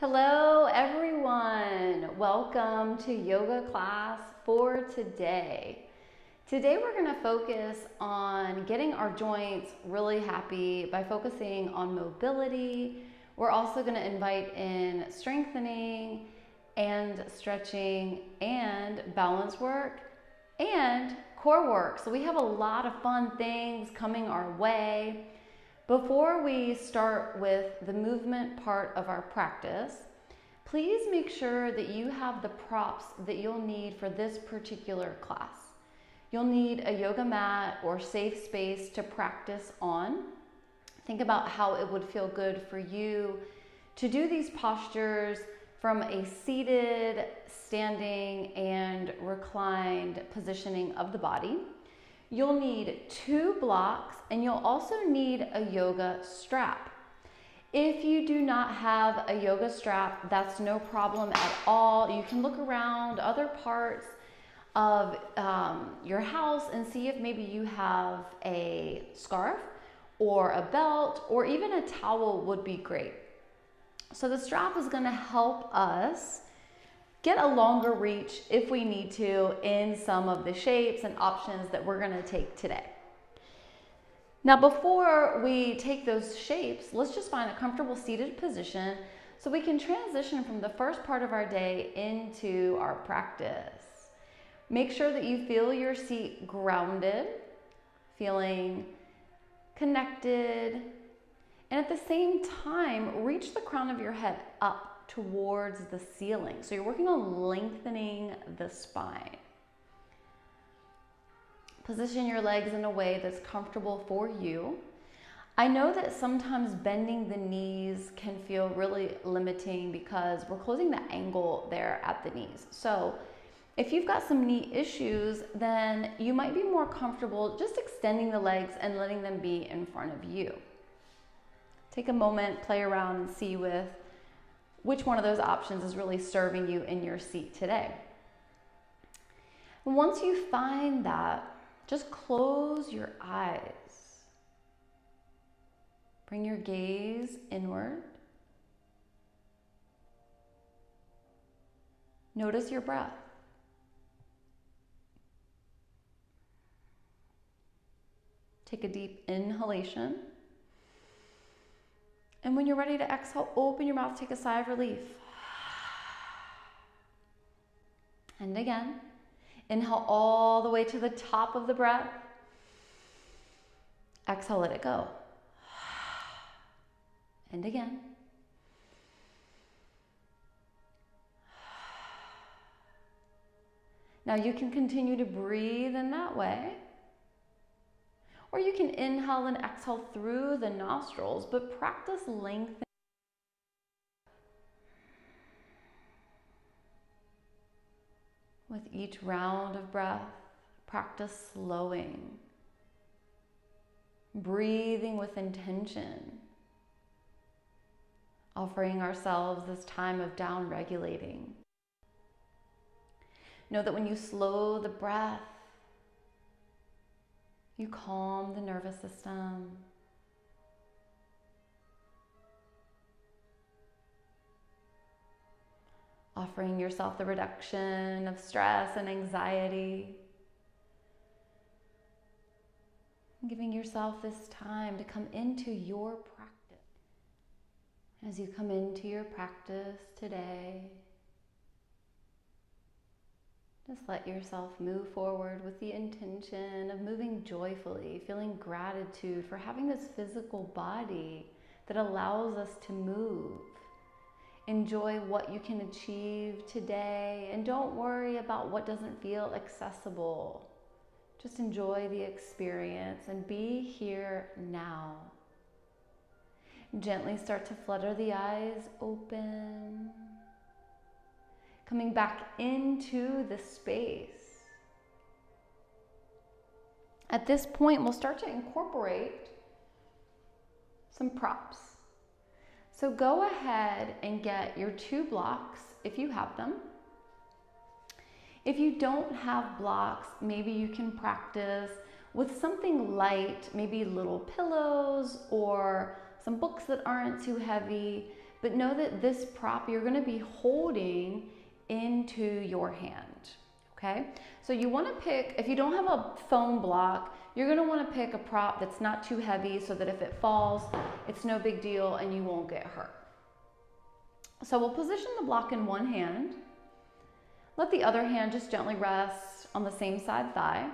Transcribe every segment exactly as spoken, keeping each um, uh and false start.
Hello everyone, welcome to yoga class for today. Today we're going to focus on getting our joints really happy by focusing on mobility. We're also going to invite in strengthening and stretching and balance work and core work. So we have a lot of fun things coming our way. Before we start with the movement part of our practice, please make sure that you have the props that you'll need for this particular class. You'll need a yoga mat or safe space to practice on. Think about how it would feel good for you to do these postures from a seated, standing, and reclined positioning of the body. You'll need two blocks and you'll also need a yoga strap. If you do not have a yoga strap, that's no problem at all. You can look around other parts of um, your house and see if maybe you have a scarf or a belt or even a towel would be great. So the strap is going to help us get a longer reach if we need to in some of the shapes and options that we're gonna take today. Now, before we take those shapes, let's just find a comfortable seated position so we can transition from the first part of our day into our practice. Make sure that you feel your seat grounded, feeling connected, and at the same time, reach the crown of your head up towards the ceiling. So you're working on lengthening the spine. Position your legs in a way that's comfortable for you. I know that sometimes bending the knees can feel really limiting because we're closing the angle there at the knees. So if you've got some knee issues, then you might be more comfortable just extending the legs and letting them be in front of you. Take a moment, play around and see with which one of those options is really serving you in your seat today. Once you find that, just close your eyes. Bring your gaze inward. Notice your breath. Take a deep inhalation. And when you're ready to exhale, open your mouth, take a sigh of relief. And again, inhale all the way to the top of the breath. Exhale, let it go. And again. Now you can continue to breathe in that way. Or you can inhale and exhale through the nostrils, but practice lengthening. With each round of breath, practice slowing, breathing with intention, offering ourselves this time of down regulating. Know that when you slow the breath, you calm the nervous system. Offering yourself the reduction of stress and anxiety. And giving yourself this time to come into your practice. As you come into your practice today, just let yourself move forward with the intention of moving joyfully, feeling gratitude for having this physical body that allows us to move. Enjoy what you can achieve today and don't worry about what doesn't feel accessible. Just enjoy the experience and be here now. Gently start to flutter the eyes open. Coming back into the space. At this point, we'll start to incorporate some props. So go ahead and get your two blocks if you have them. If you don't have blocks, maybe you can practice with something light, maybe little pillows or some books that aren't too heavy. But know that this prop you're going to be holding into your hand, okay? So you want to pick, if you don't have a foam block, you're going to want to pick a prop that's not too heavy so that if it falls, it's no big deal and you won't get hurt. So we'll position the block in one hand. Let the other hand just gently rest on the same side thigh.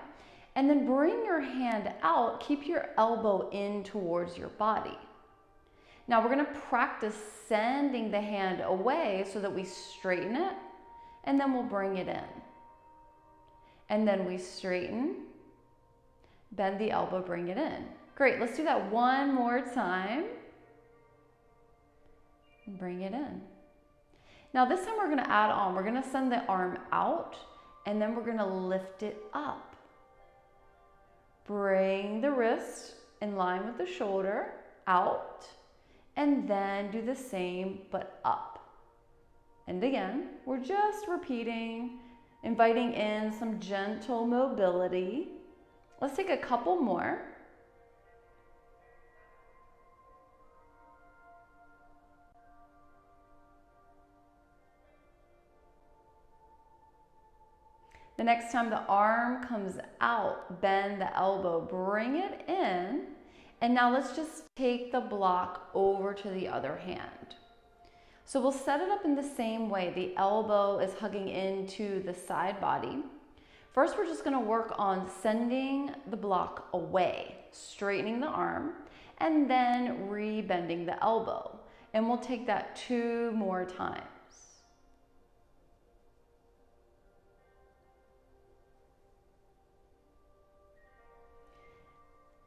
And then bring your hand out, keep your elbow in towards your body. Now we're gonna practice sending the hand away so that we straighten it, and then we'll bring it in. And then we straighten, bend the elbow, bring it in. Great, let's do that one more time. And bring it in. Now this time we're gonna add on, we're gonna send the arm out, and then we're gonna lift it up. Bring the wrist in line with the shoulder, out, and then do the same, but up. And again, we're just repeating, inviting in some gentle mobility. Let's take a couple more. The next time the arm comes out, bend the elbow, bring it in. And now let's just take the block over to the other hand. So we'll set it up in the same way. The elbow is hugging into the side body. First, we're just gonna work on sending the block away, straightening the arm, and then re-bending the elbow. And we'll take that two more times.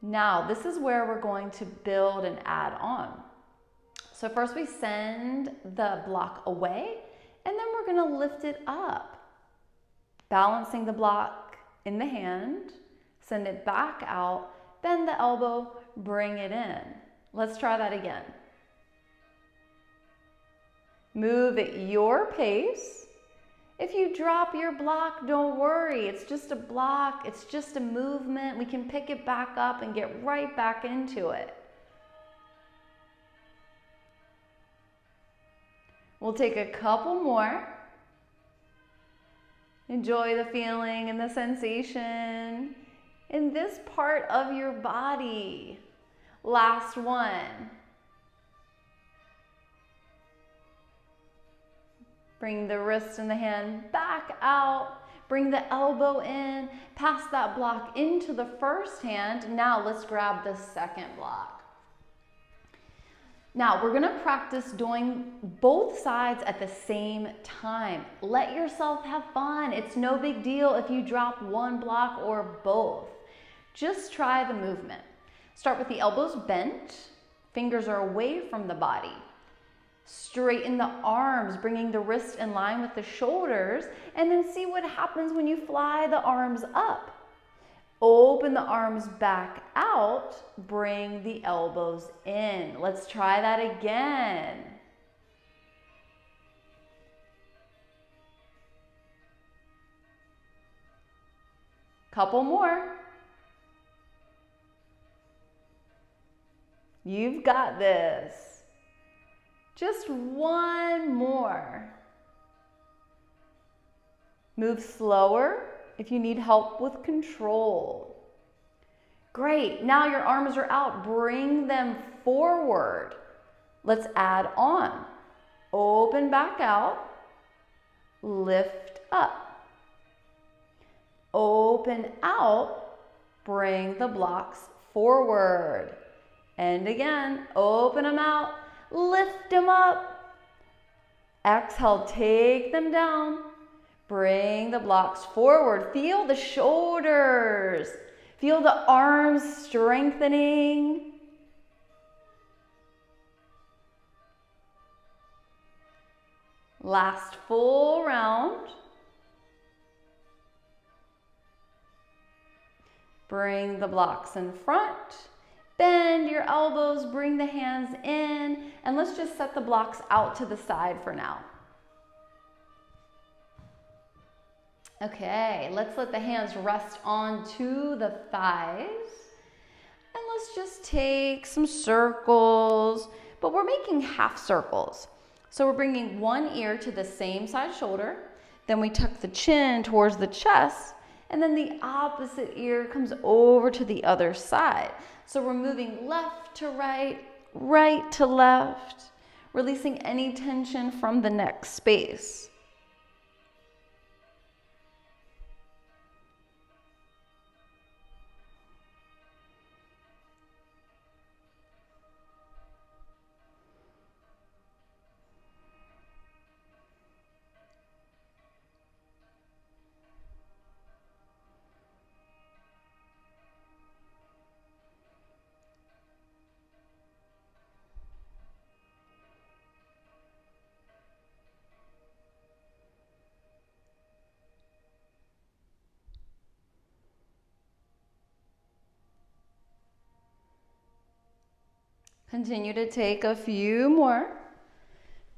Now, this is where we're going to build and add on. So first we send the block away, and then we're gonna lift it up. Balancing the block in the hand, send it back out, bend the elbow, bring it in. Let's try that again. Move at your pace. If you drop your block, don't worry. It's just a block. It's just a movement. We can pick it back up and get right back into it. We'll take a couple more. Enjoy the feeling and the sensation in this part of your body. Last one. Bring the wrist and the hand back out. Bring the elbow in. Pass that block into the first hand. Now let's grab the second block. Now we're gonna practice doing both sides at the same time. Let yourself have fun. It's no big deal if you drop one block or both. Just try the movement. Start with the elbows bent. Fingers are away from the body. Straighten the arms, bringing the wrist in line with the shoulders, and then see what happens when you fly the arms up. Open the arms back out, bring the elbows in. Let's try that again. Couple more. You've got this. Just one more. Move slower if you need help with control. Great, now your arms are out. Bring them forward. Let's add on. Open back out. Lift up. Open out. Bring the blocks forward. And again, open them out. Lift them up. Exhale, take them down. Bring the blocks forward. Feel the shoulders. Feel the arms strengthening. Last full round. Bring the blocks in front. Bend your elbows, bring the hands in, and let's just set the blocks out to the side for now. Okay, let's let the hands rest onto the thighs. And let's just take some circles, but we're making half circles. So we're bringing one ear to the same side shoulder, then we tuck the chin towards the chest, and then the opposite ear comes over to the other side. So we're moving left to right, right to left, releasing any tension from the neck space. Continue to take a few more.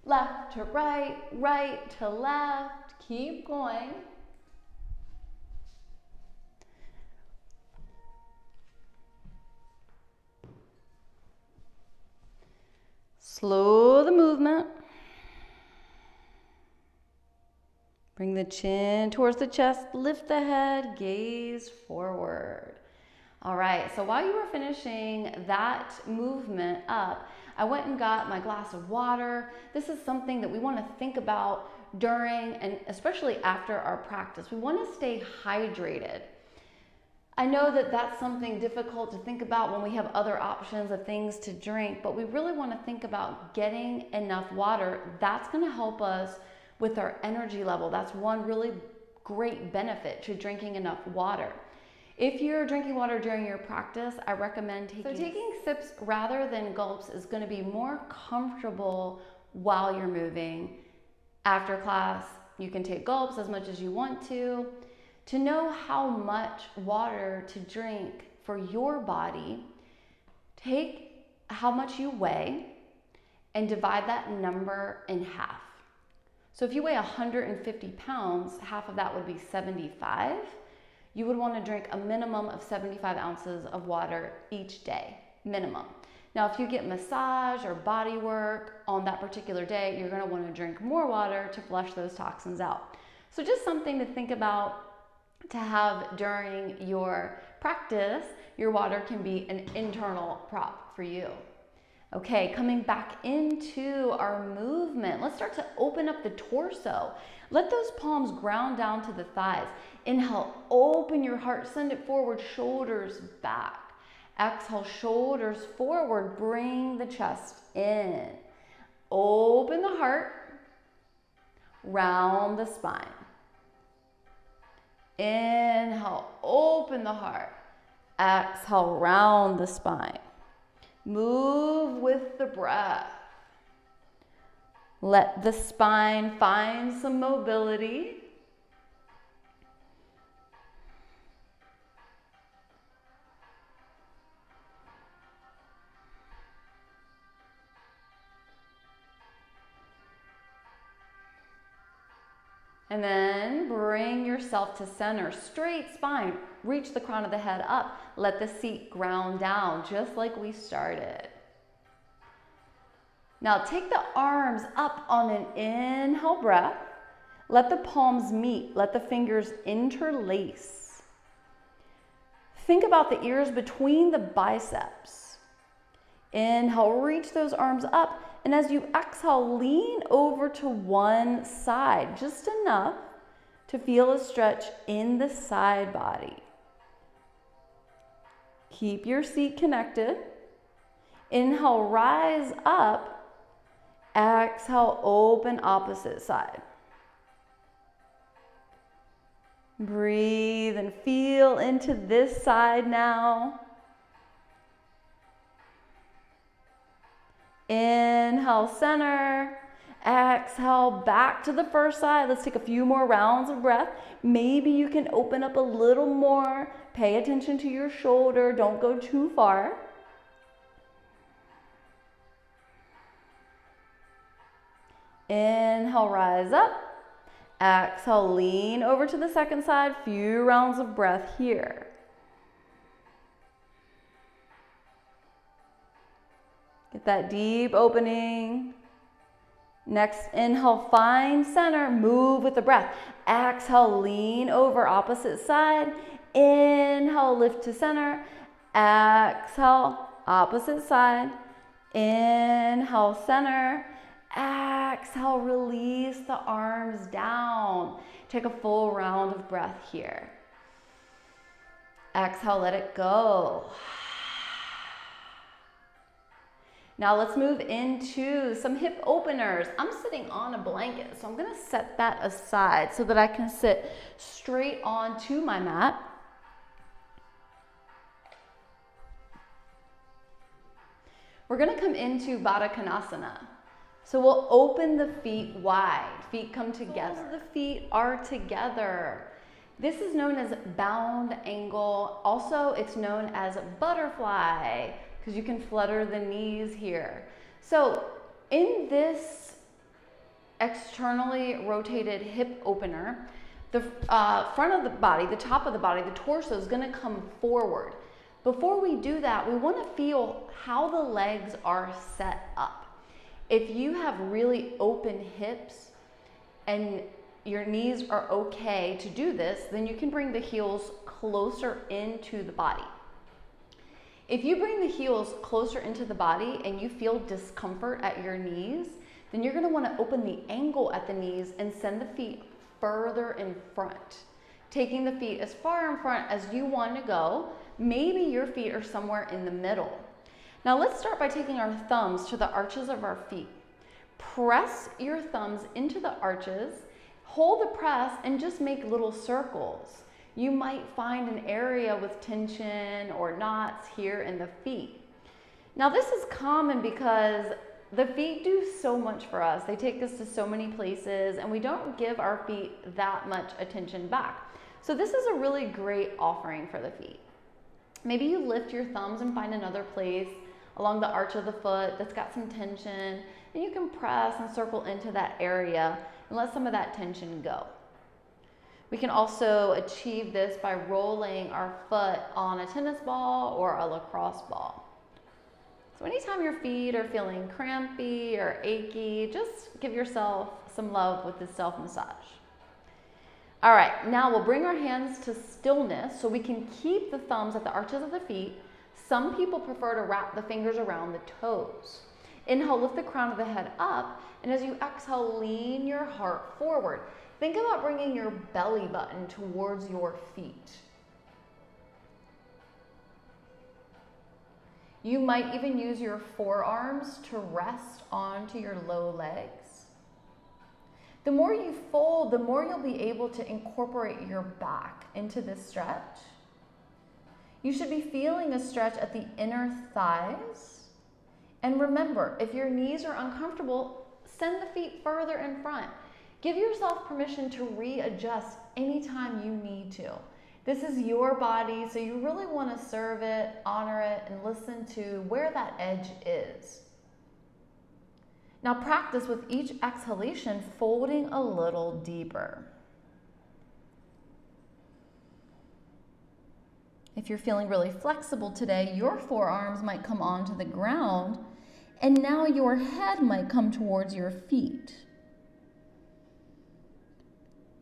Left to right, right to left. Keep going. Slow the movement. Bring the chin towards the chest. Lift the head. Gaze forward. All right, so while you were finishing that movement up, I went and got my glass of water. This is something that we want to think about during and especially after our practice. We want to stay hydrated. I know that that's something difficult to think about when we have other options of things to drink, but we really want to think about getting enough water. That's going to help us with our energy level. That's one really great benefit to drinking enough water. If you're drinking water during your practice, I recommend taking... So taking sips rather than gulps is going to be more comfortable while you're moving. After class, you can take gulps as much as you want to. To know how much water to drink for your body, take how much you weigh and divide that number in half. So if you weigh one hundred fifty pounds, half of that would be seventy-five. You would want to drink a minimum of seventy-five ounces of water each day, minimum. Now, if you get massage or body work on that particular day, you're going to want to drink more water to flush those toxins out. So just something to think about to have during your practice. Your water can be an internal prop for you. Okay, coming back into our movement, let's start to open up the torso. Let those palms ground down to the thighs. Inhale, open your heart, send it forward, shoulders back. Exhale, shoulders forward, bring the chest in. Open the heart, round the spine. Inhale, open the heart. Exhale, round the spine. Move with the breath. Let the spine find some mobility. And then bring yourself to center, straight spine, reach the crown of the head up, let the seat ground down, just like we started. Now take the arms up on an inhale breath, let the palms meet, let the fingers interlace. Think about the ears between the biceps. Inhale, reach those arms up. And as you exhale, lean over to one side, just enough to feel a stretch in the side body. Keep your seat connected. Inhale, rise up. Exhale, open opposite side. Breathe and feel into this side now. Inhale, center. Exhale, back to the first side. Let's take a few more rounds of breath. Maybe you can open up a little more. Pay attention to your shoulder. Don't go too far. Inhale, rise up. Exhale, lean over to the second side. Few rounds of breath here. Get that deep opening. Next, inhale, find center, move with the breath. Exhale, lean over, opposite side. Inhale, lift to center. Exhale, opposite side. Inhale, center. Exhale, release the arms down. Take a full round of breath here. Exhale, let it go. Now let's move into some hip openers. I'm sitting on a blanket, so I'm gonna set that aside so that I can sit straight onto my mat. We're gonna come into Baddha Konasana. So we'll open the feet wide. Feet come together. The feet are together. This is known as bound angle. Also, it's known as butterfly, because you can flutter the knees here. So in this externally rotated hip opener, the uh, front of the body, the top of the body, the torso is gonna come forward. Before we do that, we wanna feel how the legs are set up. If you have really open hips and your knees are okay to do this, then you can bring the heels closer into the body. If you bring the heels closer into the body and you feel discomfort at your knees, then you're gonna wanna open the angle at the knees and send the feet further in front, taking the feet as far in front as you want to go. Maybe your feet are somewhere in the middle. Now let's start by taking our thumbs to the arches of our feet. Press your thumbs into the arches, hold the press, and just make little circles. You might find an area with tension or knots here in the feet. Now this is common because the feet do so much for us. They take us to so many places and we don't give our feet that much attention back. So this is a really great offering for the feet. Maybe you lift your thumbs and find another place along the arch of the foot that's got some tension, and you can press and circle into that area and let some of that tension go. We can also achieve this by rolling our foot on a tennis ball or a lacrosse ball. So anytime your feet are feeling crampy or achy, just give yourself some love with this self-massage. All right, now we'll bring our hands to stillness so we can keep the thumbs at the arches of the feet. Some people prefer to wrap the fingers around the toes. Inhale, lift the crown of the head up, and as you exhale, lean your heart forward. Think about bringing your belly button towards your feet. You might even use your forearms to rest onto your low legs. The more you fold, the more you'll be able to incorporate your back into this stretch. You should be feeling a stretch at the inner thighs. And remember, if your knees are uncomfortable, send the feet further in front. Give yourself permission to readjust anytime you need to. This is your body, so you really want to serve it, honor it, and listen to where that edge is. Now practice with each exhalation, folding a little deeper. If you're feeling really flexible today, your forearms might come onto the ground, and now your head might come towards your feet.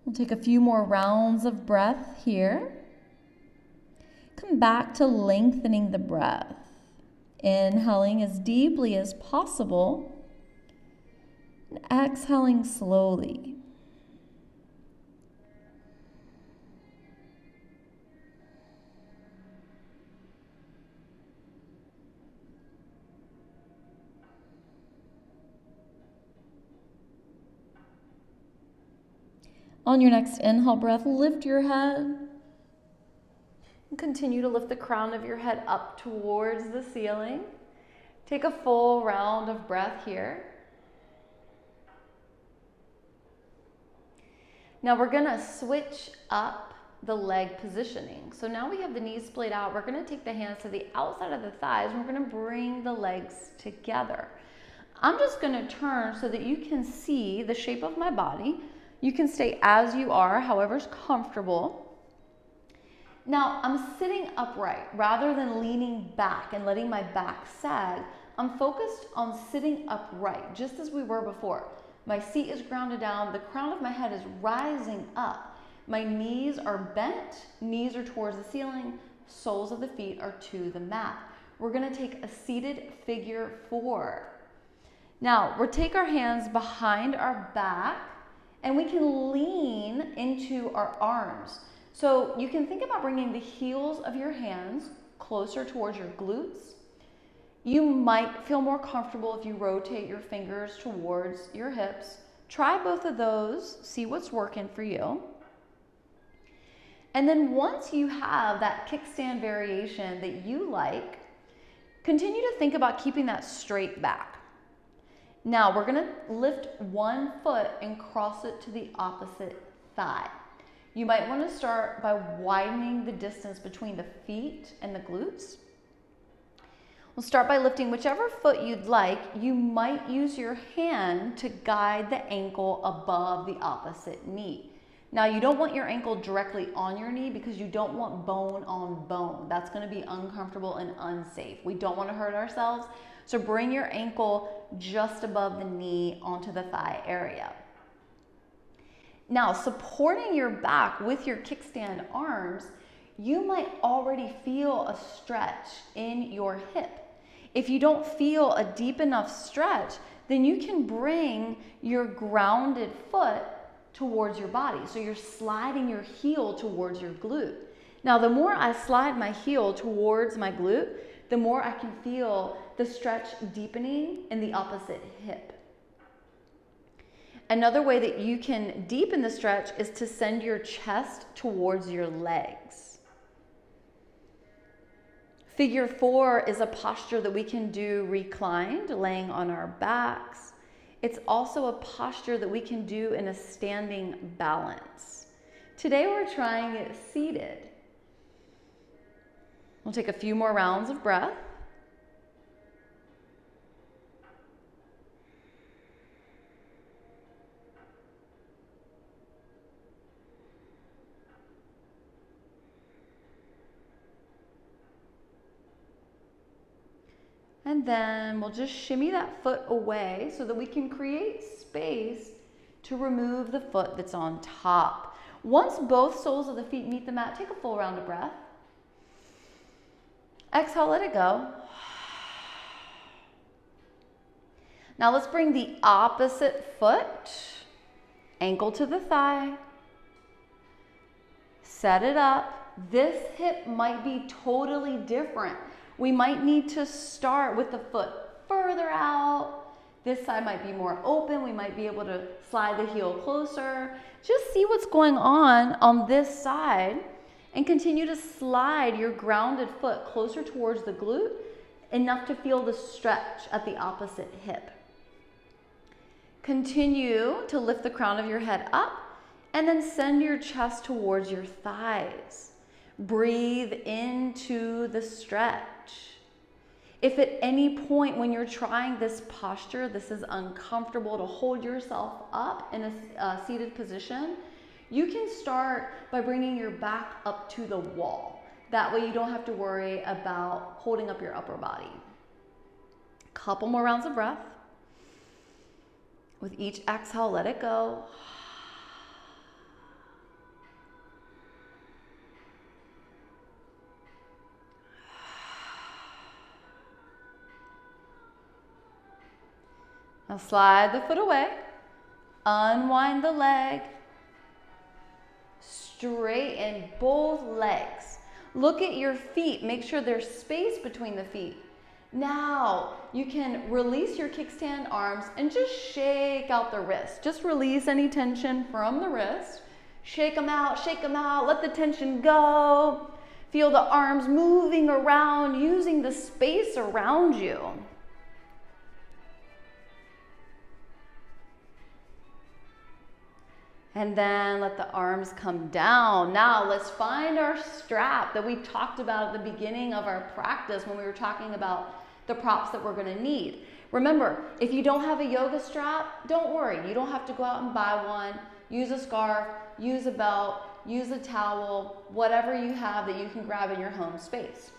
We'll take a few more rounds of breath here. Come back to lengthening the breath. Inhaling as deeply as possible. And exhaling slowly. On your next inhale breath, lift your head. And continue to lift the crown of your head up towards the ceiling. Take a full round of breath here. Now we're gonna switch up the leg positioning. So now we have the knees splayed out. We're gonna take the hands to the outside of the thighs, and we're gonna bring the legs together. I'm just gonna turn so that you can see the shape of my body. You can stay as you are, however's comfortable. Now, I'm sitting upright rather than leaning back and letting my back sag. I'm focused on sitting upright, just as we were before. My seat is grounded down. The crown of my head is rising up. My knees are bent. Knees are towards the ceiling. Soles of the feet are to the mat. We're going to take a seated figure four. Now, we'll take our hands behind our back, and we can lean into our arms. So you can think about bringing the heels of your hands closer towards your glutes. You might feel more comfortable if you rotate your fingers towards your hips. Try both of those, see what's working for you. And then once you have that kickstand variation that you like, continue to think about keeping that straight back. Now we're gonna lift one foot and cross it to the opposite thigh. You might wanna start by widening the distance between the feet and the glutes. We'll start by lifting whichever foot you'd like. You might use your hand to guide the ankle above the opposite knee. Now you don't want your ankle directly on your knee because you don't want bone on bone. That's gonna be uncomfortable and unsafe. We don't wanna hurt ourselves. So bring your ankle just above the knee onto the thigh area. Now supporting your back with your kickstand arms, you might already feel a stretch in your hip. If you don't feel a deep enough stretch, then you can bring your grounded foot towards your body. So you're sliding your heel towards your glute. Now, the more I slide my heel towards my glute, the more I can feel the stretch deepening in the opposite hip. Another way that you can deepen the stretch is to send your chest towards your legs. Figure four is a posture that we can do reclined, laying on our backs. It's also a posture that we can do in a standing balance. Today we're trying it seated. We'll take a few more rounds of breath. And then we'll just shimmy that foot away so that we can create space to remove the foot that's on top. Once both soles of the feet meet the mat, take a full round of breath. Exhale, let it go. Now let's bring the opposite foot, ankle to the thigh. Set it up. This hip might be totally different. We might need to start with the foot further out. This side might be more open. We might be able to slide the heel closer. Just see what's going on on this side and continue to slide your grounded foot closer towards the glute, enough to feel the stretch at the opposite hip. Continue to lift the crown of your head up and then send your chest towards your thighs. Breathe into the stretch. If at any point when you're trying this posture, this is uncomfortable to hold yourself up in a uh, seated position, you can start by bringing your back up to the wall. That way you don't have to worry about holding up your upper body. Couple more rounds of breath. With each exhale, let it go. Now slide the foot away, unwind the leg, straighten both legs. Look at your feet, make sure there's space between the feet. Now you can release your kickstand arms and just shake out the wrist. Just release any tension from the wrist. Shake them out, shake them out, let the tension go. Feel the arms moving around, using the space around you. And then let the arms come down. Now let's find our strap that we talked about at the beginning of our practice when we were talking about the props that we're gonna need. Remember, if you don't have a yoga strap, don't worry. You don't have to go out and buy one. Use a scarf, use a belt, use a towel, whatever you have that you can grab in your home space.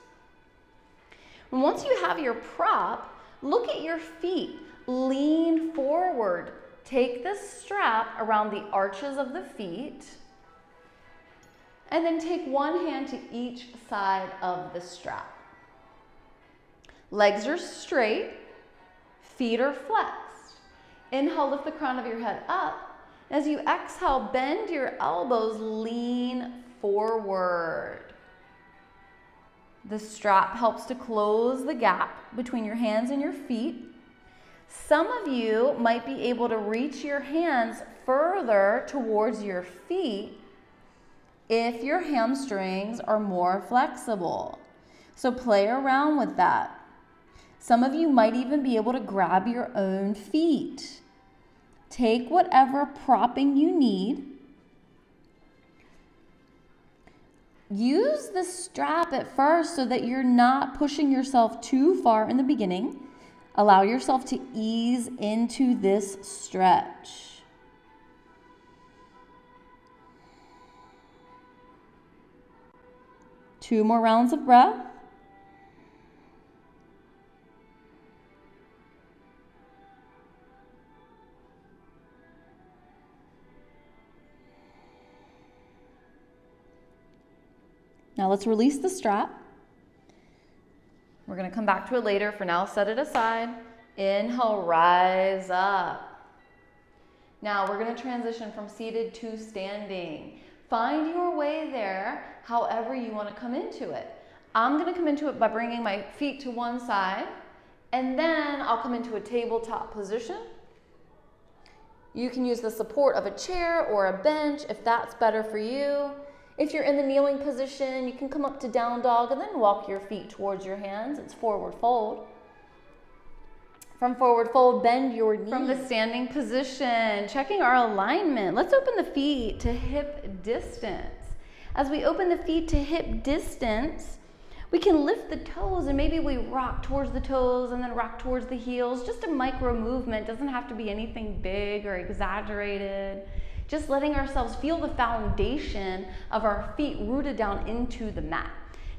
Once you have your prop, look at your feet. Lean forward. take this strap around the arches of the feet and then take one hand to each side of the strap. Legs are straight, feet are flexed. Inhale, lift the crown of your head up. As you exhale, bend your elbows, lean forward. The strap helps to close the gap between your hands and your feet. Some of you might be able to reach your hands further towards your feet if your hamstrings are more flexible. So play around with that. Some of you might even be able to grab your own feet. Take whatever propping you need. Use the strap at first so that you're not pushing yourself too far in the beginning. Allow yourself to ease into this stretch. Two more rounds of breath. Now let's release the strap. We're going to come back to it later. For now, set it aside. Inhale, rise up. Now we're going to transition from seated to standing. Find your way there however you want to come into it. I'm going to come into it by bringing my feet to one side, and then I'll come into a tabletop position. You can use the support of a chair or a bench if that's better for you. If you're in the kneeling position, you can come up to down dog and then walk your feet towards your hands. It's forward fold. From forward fold, bend your knees. From the standing position, checking our alignment, let's open the feet to hip distance. As we open the feet to hip distance, we can lift the toes, and maybe we rock towards the toes and then rock towards the heels. Just a micro movement, doesn't have to be anything big or exaggerated. Just letting ourselves feel the foundation of our feet rooted down into the mat.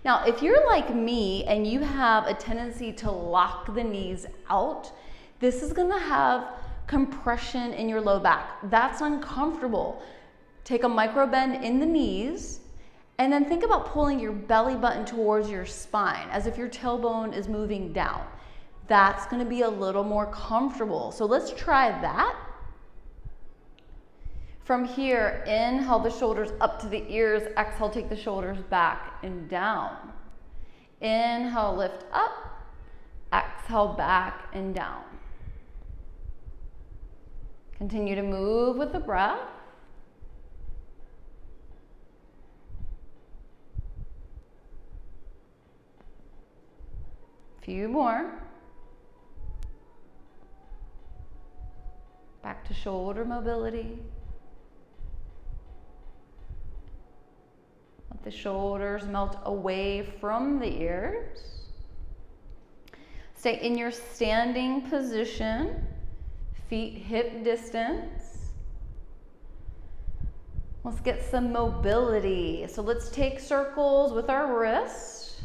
Now, if you're like me and you have a tendency to lock the knees out, this is gonna have compression in your low back. That's uncomfortable. Take a micro bend in the knees, and then think about pulling your belly button towards your spine as if your tailbone is moving down. That's gonna be a little more comfortable. So let's try that. From here, inhale the shoulders up to the ears. Exhale, take the shoulders back and down. Inhale, lift up. Exhale, back and down. Continue to move with the breath. A few more. Back to shoulder mobility. The shoulders melt away from the ears. Stay in your standing position, feet hip distance. Let's get some mobility. So let's take circles with our wrists,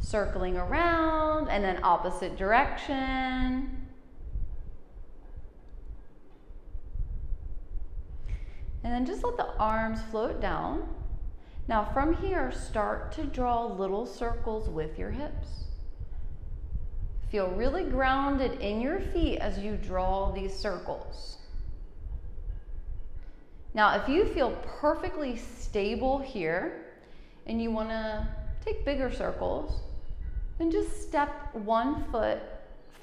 circling around and then opposite direction. And then just let the arms float down. Now from here, start to draw little circles with your hips. Feel really grounded in your feet as you draw these circles. Now, if you feel perfectly stable here and you want to take bigger circles, then just step one foot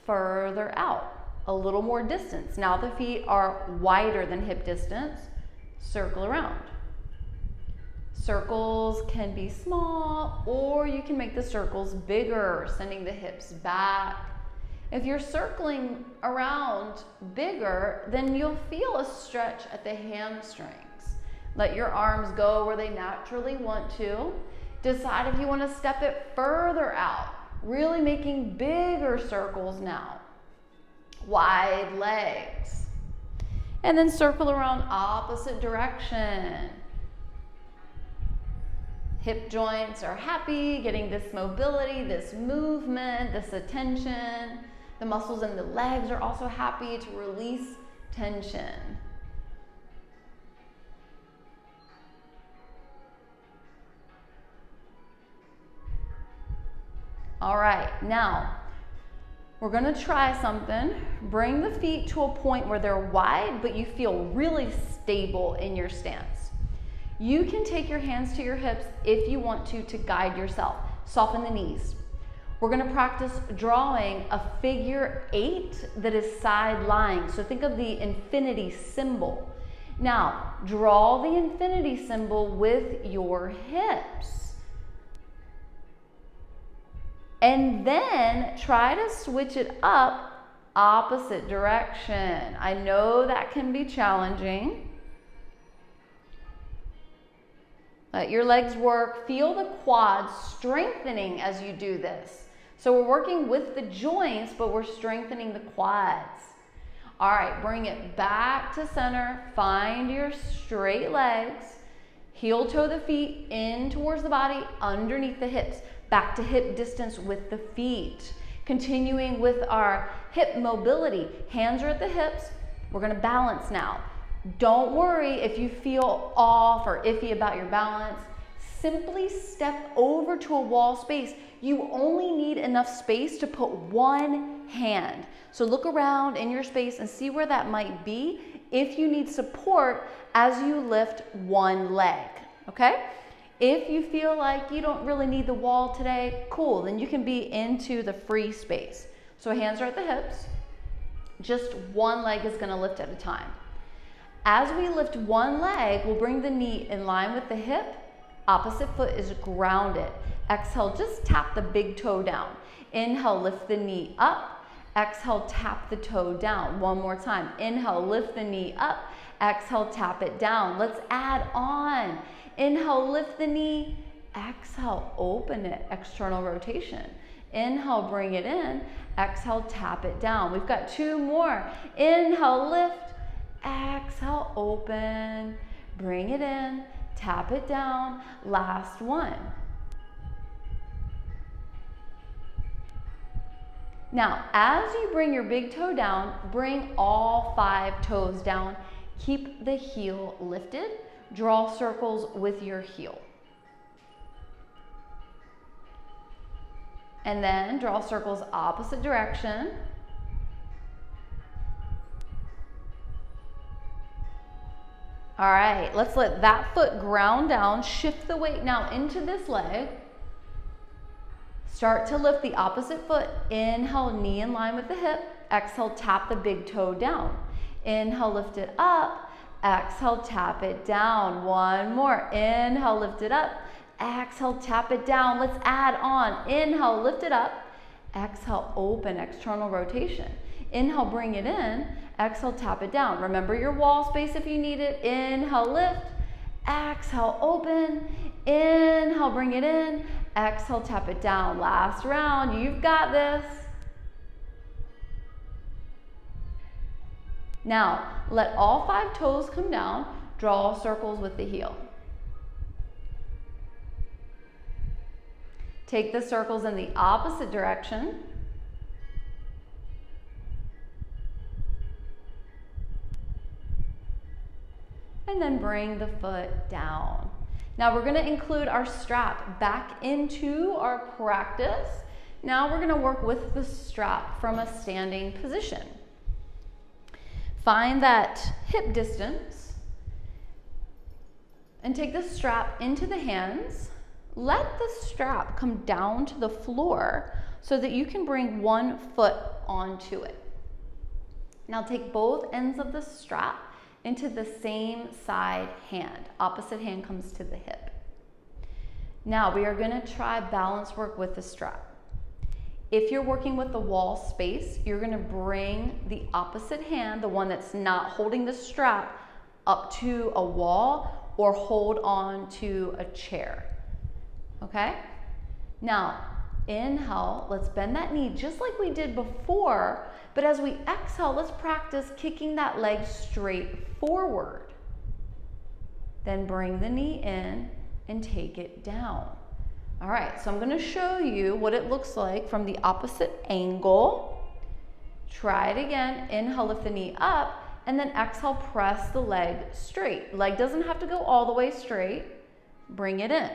further out, a little more distance. Now the feet are wider than hip distance. Circle around. Circles can be small, or you can make the circles bigger, sending the hips back. If you're circling around bigger, then you'll feel a stretch at the hamstrings. Let your arms go where they naturally want to. Decide if you want to step it further out, really making bigger circles now. Wide legs. And then circle around opposite direction. Hip joints are happy, getting this mobility, this movement, this attention. The muscles in the legs are also happy to release tension. All right, now we're gonna try something. Bring the feet to a point where they're wide, but you feel really stable in your stance. You can take your hands to your hips if you want to, to guide yourself. Soften the knees. We're gonna practice drawing a figure eight that is side lying. So think of the infinity symbol. Now, draw the infinity symbol with your hips. And then try to switch it up opposite direction. I know that can be challenging. Let your legs work. Feel the quads strengthening as you do this. So we're working with the joints, but we're strengthening the quads. All right, bring it back to center. Find your straight legs. Heel toe the feet in towards the body, underneath the hips. Back to hip distance with the feet. Continuing with our hip mobility. Hands are at the hips. We're gonna balance now. Don't worry if you feel off or iffy about your balance. Simply step over to a wall space. You only need enough space to put one hand. So look around in your space and see where that might be if you need support as you lift one leg, okay? If you feel like you don't really need the wall today, cool, then you can be into the free space. So hands are at the hips. Just one leg is gonna lift at a time. As we lift one leg, we'll bring the knee in line with the hip. Opposite foot is grounded. Exhale, just tap the big toe down. Inhale, lift the knee up. Exhale, tap the toe down. One more time. Inhale, lift the knee up. Exhale, tap it down. Let's add on. Inhale, lift the knee. Exhale, open it. External rotation. Inhale, bring it in. Exhale, tap it down. We've got two more. Inhale, lift. Exhale, open, bring it in, tap it down, last one. Now, as you bring your big toe down, bring all five toes down. Keep the heel lifted. Draw circles with your heel. And then draw circles opposite direction. All right, let's let that foot ground down, shift the weight now into this leg. Start to lift the opposite foot. Inhale, knee in line with the hip. Exhale, tap the big toe down. Inhale, lift it up. Exhale, tap it down. One more. Inhale, lift it up. Exhale, tap it down. Let's add on. Inhale, lift it up. Exhale, open, external rotation. Inhale, bring it in. Exhale, tap it down. Remember your wall space if you need it. Inhale, lift. Exhale, open. Inhale, bring it in. Exhale, tap it down. Last round. You've got this. Now, let all five toes come down. Draw circles with the heel. Take the circles in the opposite direction. And then bring the foot down. Now we're gonna include our strap back into our practice. Now we're gonna work with the strap from a standing position. Find that hip distance and take the strap into the hands. Let the strap come down to the floor so that you can bring one foot onto it. Now take both ends of the strap into the same side hand. Opposite hand comes to the hip. Now we are gonna try balance work with the strap. If you're working with the wall space, you're gonna bring the opposite hand, the one that's not holding the strap, up to a wall or hold on to a chair, okay? Now, inhale, let's bend that knee just like we did before, but as we exhale, let's practice kicking that leg straight forward. Then bring the knee in and take it down. All right, so I'm gonna show you what it looks like from the opposite angle. Try it again. Inhale, lift the knee up. and then exhale, press the leg straight. Leg doesn't have to go all the way straight. Bring it in.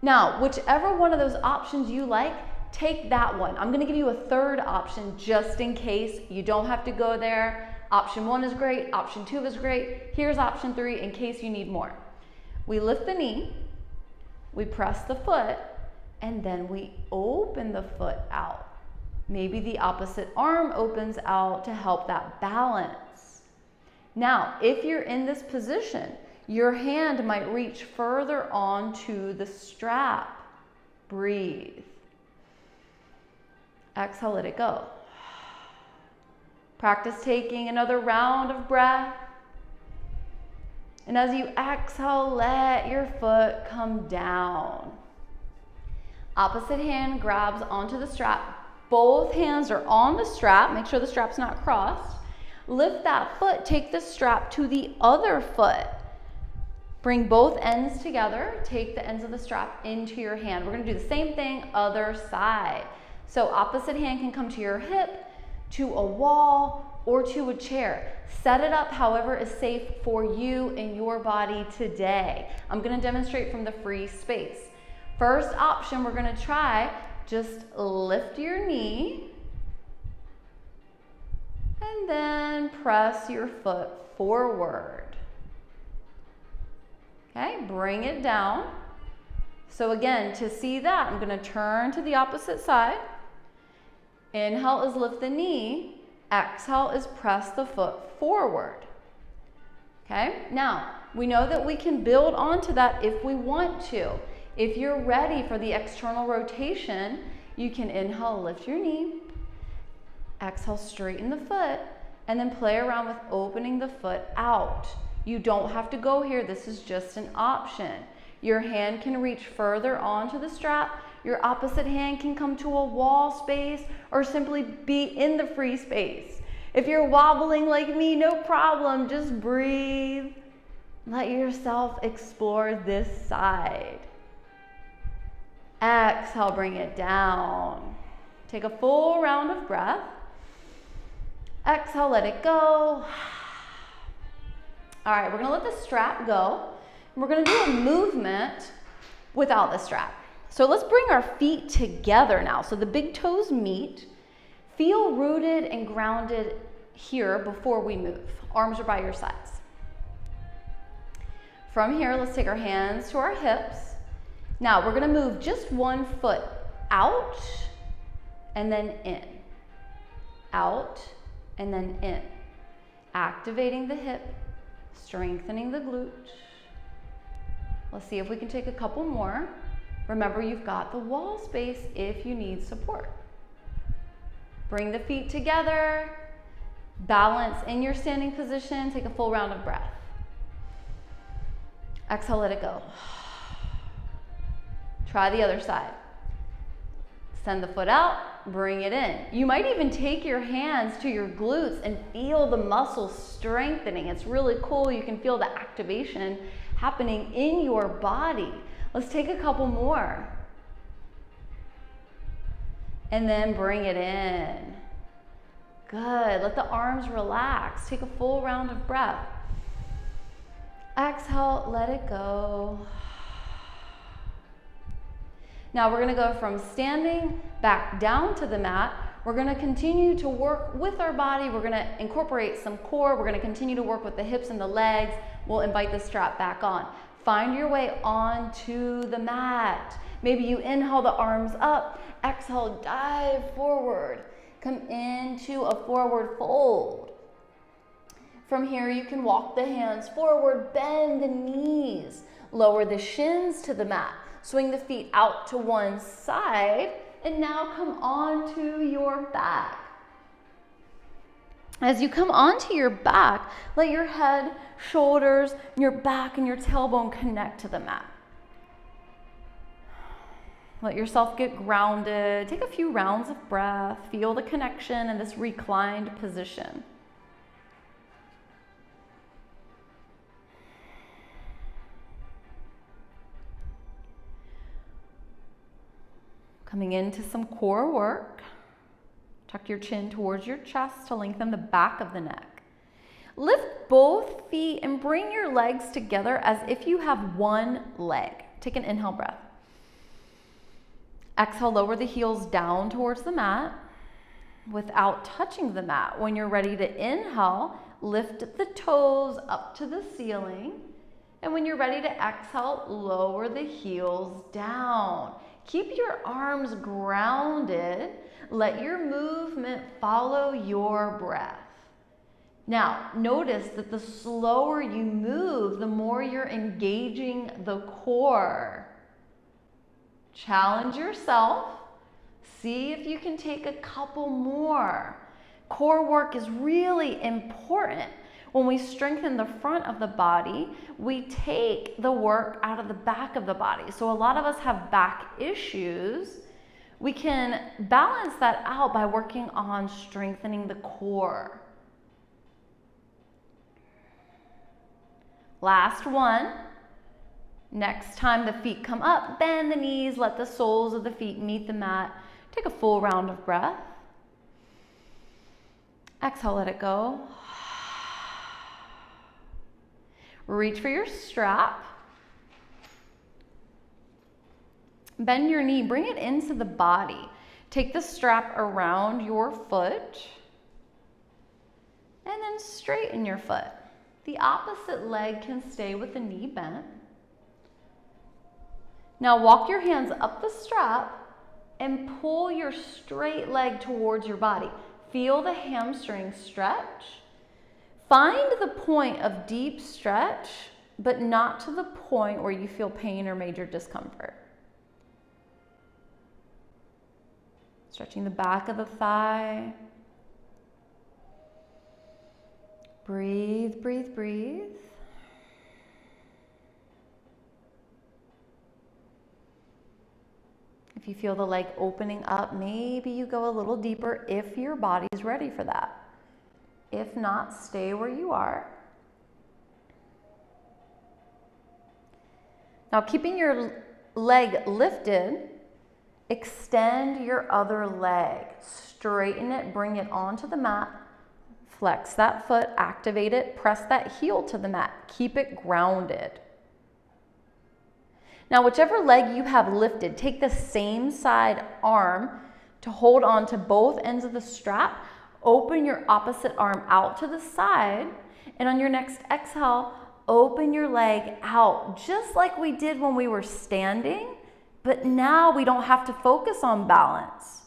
Now, whichever one of those options you like, take that one. I'm gonna give you a third option just in case you don't have to go there. Option one is great, option two is great. Here's option three in case you need more. We lift the knee, we press the foot, and then we open the foot out. Maybe the opposite arm opens out to help that balance. Now, if you're in this position, your hand might reach further onto the strap. Breathe. Exhale, let it go. Practice taking another round of breath. And as you exhale, let your foot come down. Opposite hand grabs onto the strap. Both hands are on the strap. Make sure the strap's not crossed. Lift that foot. Take the strap to the other foot. Bring both ends together. Take the ends of the strap into your hand. We're going to do the same thing, other side. So opposite hand can come to your hip, to a wall, or to a chair. Set it up however is safe for you and your body today. I'm going to demonstrate from the free space. First option we're going to try, just lift your knee and then press your foot forward. Okay, bring it down. So again, to see that, I'm gonna turn to the opposite side. Inhale is lift the knee. Exhale is press the foot forward. Okay, now we know that we can build onto that if we want to. If you're ready for the external rotation, you can inhale, lift your knee. Exhale, straighten the foot, and then play around with opening the foot out. You don't have to go here. This is just an option. Your hand can reach further onto the strap. Your opposite hand can come to a wall space or simply be in the free space. If you're wobbling like me, no problem. Just breathe. Let yourself explore this side. Exhale, bring it down. Take a full round of breath. Exhale, let it go. All right, we're gonna let the strap go. We're gonna do a movement without the strap. So let's bring our feet together now. So the big toes meet. Feel rooted and grounded here before we move. Arms are by your sides. From here, let's take our hands to our hips. Now we're gonna move just one foot out and then in. Out and then in. Activating the hip. Strengthening the glute. Let's see if we can take a couple more. Remember, you've got the wall space if you need support. Bring the feet together. Balance in your standing position. Take a full round of breath. Exhale, let it go. Try the other side. Send the foot out, bring it in. You might even take your hands to your glutes and feel the muscles strengthening. It's really cool. You can feel the activation happening in your body. Let's take a couple more. And then bring it in. Good. Let the arms relax. Take a full round of breath. Exhale, let it go. Now we're gonna go from standing back down to the mat. We're gonna continue to work with our body. We're gonna incorporate some core. We're gonna continue to work with the hips and the legs. We'll invite the strap back on. Find your way onto the mat. Maybe you inhale the arms up, exhale, dive forward. Come into a forward fold. From here, you can walk the hands forward, bend the knees, lower the shins to the mat. Swing the feet out to one side and now come onto your back. As you come onto your back, let your head, shoulders, your back, and your tailbone connect to the mat. Let yourself get grounded. Take a few rounds of breath. Feel the connection in this reclined position. Coming into some core work. Tuck your chin towards your chest to lengthen the back of the neck. Lift both feet and bring your legs together as if you have one leg. Take an inhale breath. Exhale, lower the heels down towards the mat without touching the mat. When you're ready to inhale, lift the toes up to the ceiling. And when you're ready to exhale, lower the heels down. Keep your arms grounded. Let your movement follow your breath. Now, notice that the slower you move, the more you're engaging the core. Challenge yourself. See if you can take a couple more. Core work is really important. When we strengthen the front of the body, we take the work out of the back of the body. So a lot of us have back issues. We can balance that out by working on strengthening the core. Last one. Next time the feet come up, bend the knees, let the soles of the feet meet the mat. Take a full round of breath. Exhale, let it go. Reach for your strap. Bend your knee, bring it into the body. Take the strap around your foot and then straighten your foot. The opposite leg can stay with the knee bent. Now walk your hands up the strap and pull your straight leg towards your body. Feel the hamstring stretch. Find the point of deep stretch, but not to the point where you feel pain or major discomfort. Stretching the back of the thigh. Breathe, breathe, breathe. If you feel the leg opening up, maybe you go a little deeper if your body's ready for that. If not, stay where you are. Now, keeping your leg lifted, extend your other leg. Straighten it, bring it onto the mat. Flex that foot, activate it, press that heel to the mat. Keep it grounded. Now, whichever leg you have lifted, take the same side arm to hold on to both ends of the strap. Open your opposite arm out to the side. And on your next exhale, open your leg out, just like we did when we were standing, but now we don't have to focus on balance.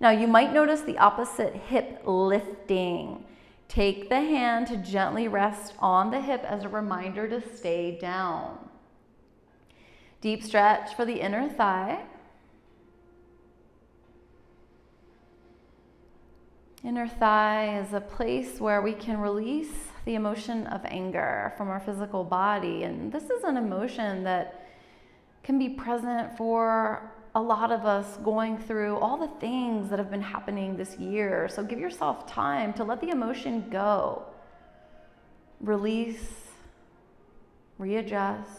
Now, you might notice the opposite hip lifting. Take the hand to gently rest on the hip as a reminder to stay down. Deep stretch for the inner thigh. Inner thigh is a place where we can release the emotion of anger from our physical body. And this is an emotion that can be present for a lot of us going through all the things that have been happening this year. So give yourself time to let the emotion go. Release, readjust.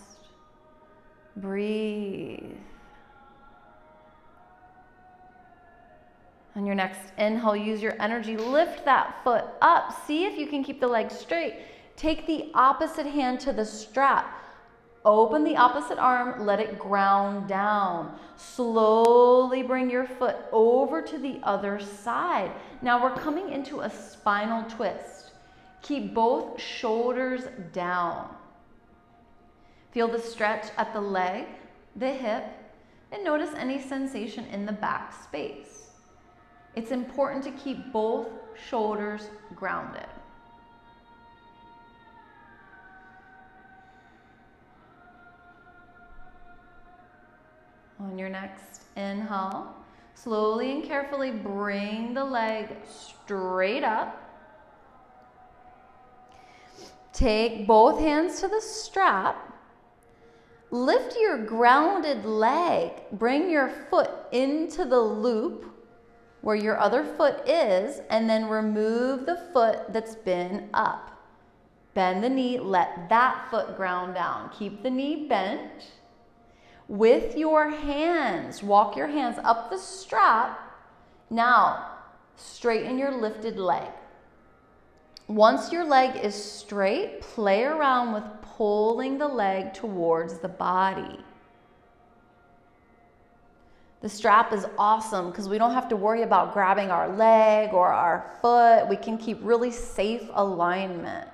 Breathe. On your next inhale, use your energy. Lift that foot up. See if you can keep the leg straight. Take the opposite hand to the strap. Open the opposite arm. Let it ground down. Slowly bring your foot over to the other side. Now we're coming into a spinal twist. Keep both shoulders down. Feel the stretch at the leg, the hip, and notice any sensation in the back space. It's important to keep both shoulders grounded. On your next inhale, slowly and carefully bring the leg straight up. Take both hands to the strap. Lift your grounded leg, bring your foot into the loop where your other foot is, and then remove the foot that's been up. Bend the knee, let that foot ground down. Keep the knee bent. With your hands, walk your hands up the strap. Now, straighten your lifted leg. Once your leg is straight, play around with pulling the leg towards the body. The strap is awesome because we don't have to worry about grabbing our leg or our foot. We can keep really safe alignment.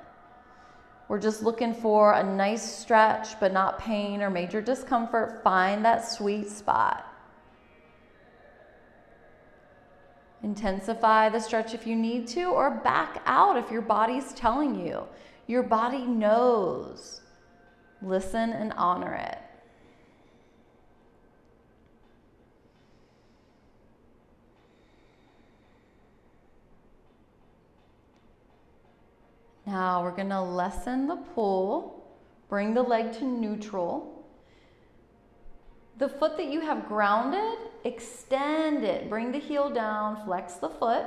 We're just looking for a nice stretch, but not pain or major discomfort. Find that sweet spot. Intensify the stretch if you need to, or back out if your body's telling you. Your body knows. Listen and honor it. Now we're going to lessen the pull, bring the leg to neutral. The foot that you have grounded, extend it. Bring the heel down, flex the foot.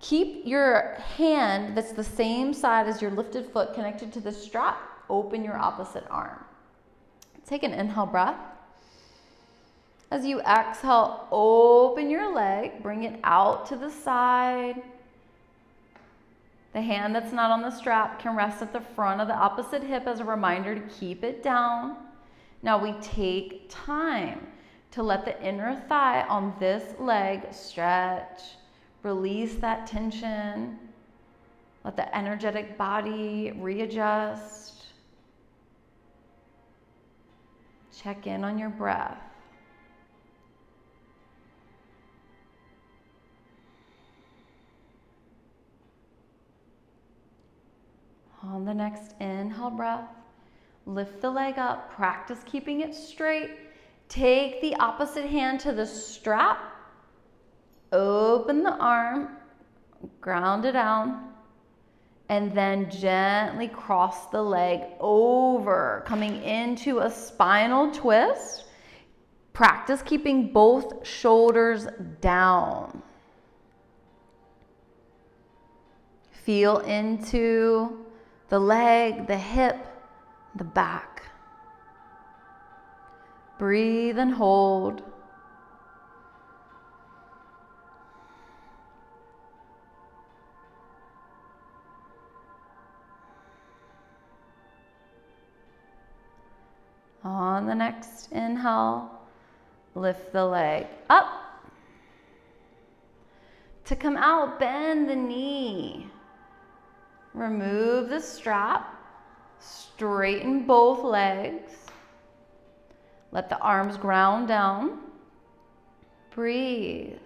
Keep your hand that's the same side as your lifted foot connected to the strap. Open your opposite arm. Take an inhale breath. As you exhale, open your leg, bring it out to the side. The hand that's not on the strap can rest at the front of the opposite hip as a reminder to keep it down. Now we take time to let the inner thigh on this leg stretch. Release that tension. Let the energetic body readjust. Check in on your breath. On the next inhale breath, lift the leg up, practice keeping it straight. Take the opposite hand to the strap, open the arm, ground it down, and then gently cross the leg over, coming into a spinal twist. Practice keeping both shoulders down. Feel into the leg, the hip, the back. Breathe and hold. On the next inhale, lift the leg up. To come out, bend the knee. Remove the strap, straighten both legs, let the arms ground down, breathe.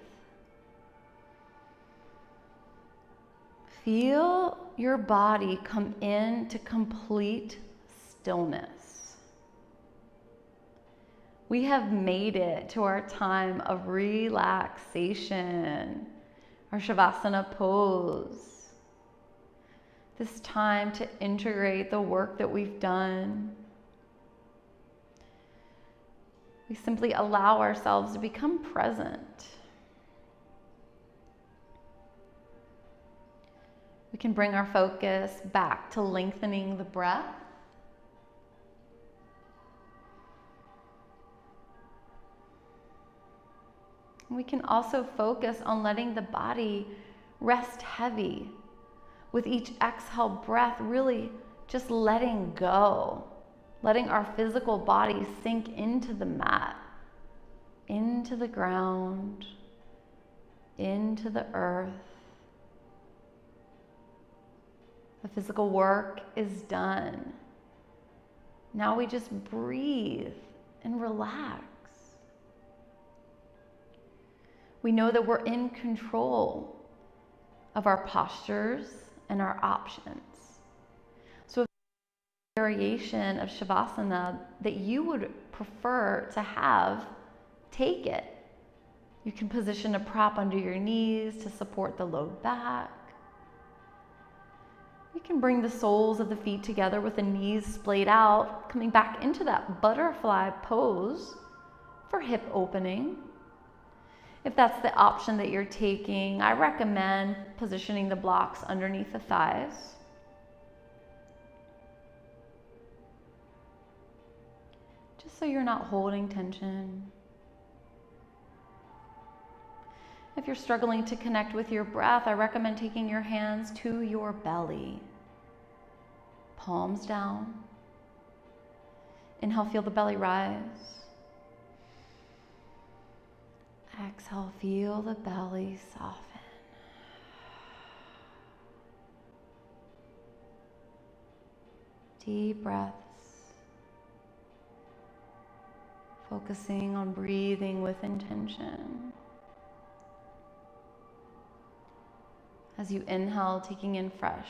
Feel your body come into complete stillness. We have made it to our time of relaxation, our Shavasana pose. This time to integrate the work that we've done. We simply allow ourselves to become present. We can bring our focus back to lengthening the breath. We can also focus on letting the body rest heavy. With each exhale breath, really just letting go, letting our physical body sink into the mat, into the ground, into the earth. The physical work is done. Now we just breathe and relax. We know that we're in control of our postures and our options. So if there's a variation of Shavasana that you would prefer to have, take it. You can position a prop under your knees to support the low back. You can bring the soles of the feet together with the knees splayed out, coming back into that butterfly pose for hip opening. If that's the option that you're taking, I recommend positioning the blocks underneath the thighs. Just so you're not holding tension. If you're struggling to connect with your breath, I recommend taking your hands to your belly. Palms down. Inhale, feel the belly rise. Exhale, feel the belly soften. Deep breaths. Focusing on breathing with intention. As you inhale, taking in fresh,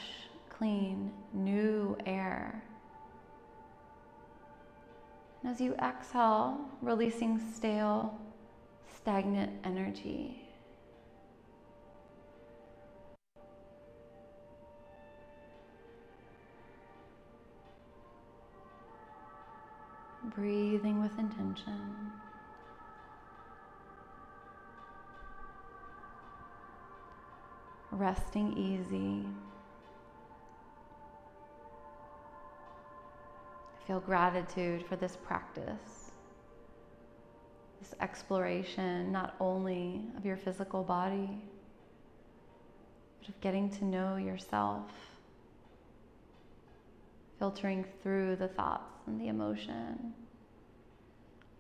clean, new air. And as you exhale, releasing stale, stagnant energy. Breathing with intention. Resting easy. I feel gratitude for this practice, this exploration, not only of your physical body, but of getting to know yourself, filtering through the thoughts and the emotion,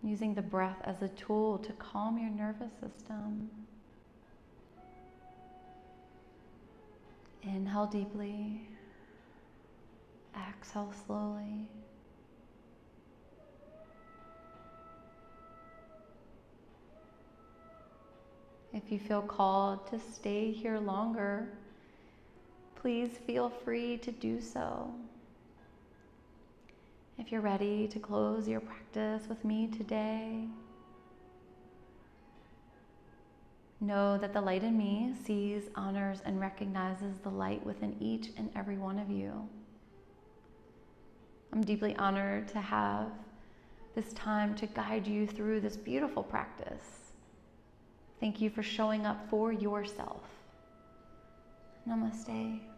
using the breath as a tool to calm your nervous system. Inhale deeply, exhale slowly. If you feel called to stay here longer, please feel free to do so. If you're ready to close your practice with me today, know that the light in me sees, honors, and recognizes the light within each and every one of you. I'm deeply honored to have this time to guide you through this beautiful practice. Thank you for showing up for yourself. Namaste.